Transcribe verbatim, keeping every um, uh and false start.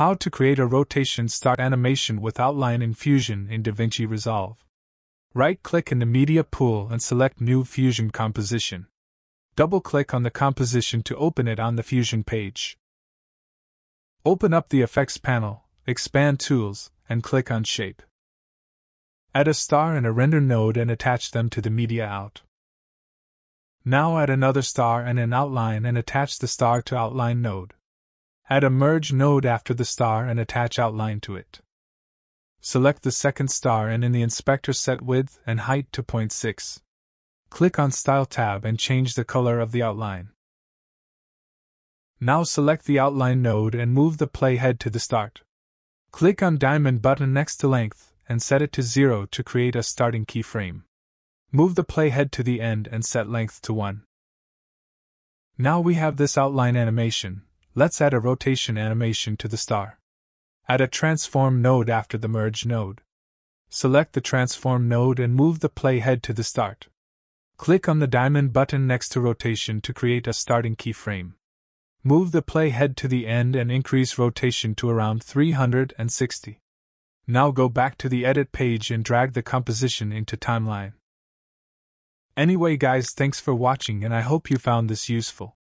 How to create a rotation start animation with outline in Fusion in DaVinci Resolve. Right-click in the media pool and select New Fusion Composition. Double-click on the composition to open it on the Fusion page. Open up the Effects panel, expand Tools, and click on Shape. Add a star and a render node and attach them to the Media Out. Now add another star and an outline and attach the star to Outline node. Add a merge node after the star and attach outline to it. Select the second star and in the inspector set width and height to zero point six. Click on Style tab and change the color of the outline. Now select the outline node and move the playhead to the start. Click on diamond button next to length and set it to zero to create a starting keyframe. Move the playhead to the end and set length to one. Now we have this outline animation. Let's add a rotation animation to the star. Add a transform node after the merge node. Select the transform node and move the playhead to the start. Click on the diamond button next to rotation to create a starting keyframe. Move the playhead to the end and increase rotation to around three hundred sixty. Now go back to the edit page and drag the composition into timeline. Anyway guys, thanks for watching and I hope you found this useful.